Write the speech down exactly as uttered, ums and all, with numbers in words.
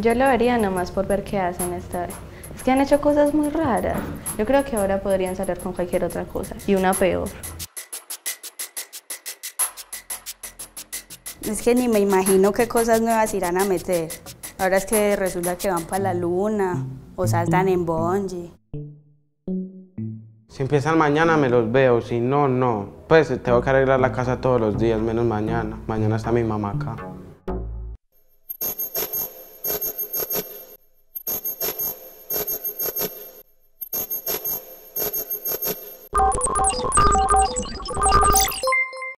Yo lo vería nomás por ver qué hacen esta vez. Es que han hecho cosas muy raras. Yo creo que ahora podrían salir con cualquier otra cosa, y una peor. Es que ni me imagino qué cosas nuevas irán a meter. Ahora es que resulta que van para la luna, o saltan en bungee. Si empiezan mañana me los veo, si no, no. Pues tengo que arreglar la casa todos los días, menos mañana. Mañana está mi mamá acá.